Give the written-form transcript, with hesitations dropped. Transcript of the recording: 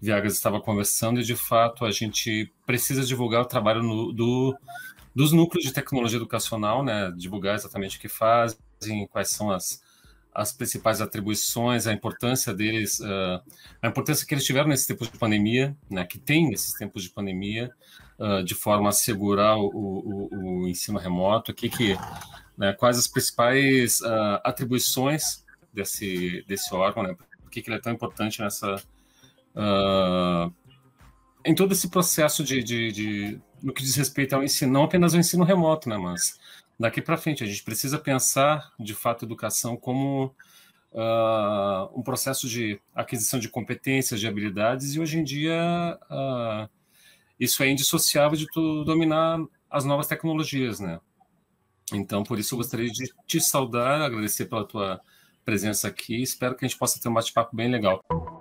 Viégas estava conversando, e de fato a gente precisa divulgar o trabalho dos núcleos de tecnologia educacional, né? Divulgar exatamente o que fazem, quais são as principais atribuições, a importância deles, a importância que eles tiveram nesses tempos de pandemia, né? Que tem esses tempos de pandemia, de forma a assegurar o ensino remoto, né? Quais as principais atribuições desse órgão, né? Por que ele é tão importante nessa em todo esse processo no que diz respeito ao ensino, não apenas ao ensino remoto, né? Mas daqui para frente a gente precisa pensar, de fato, a educação como um processo de aquisição de competências, de habilidades, e hoje em dia isso é indissociável de tu dominar as novas tecnologias, né? Então, por isso, eu gostaria de te saudar, agradecer pela tua presença aqui, espero que a gente possa ter um bate-papo bem legal.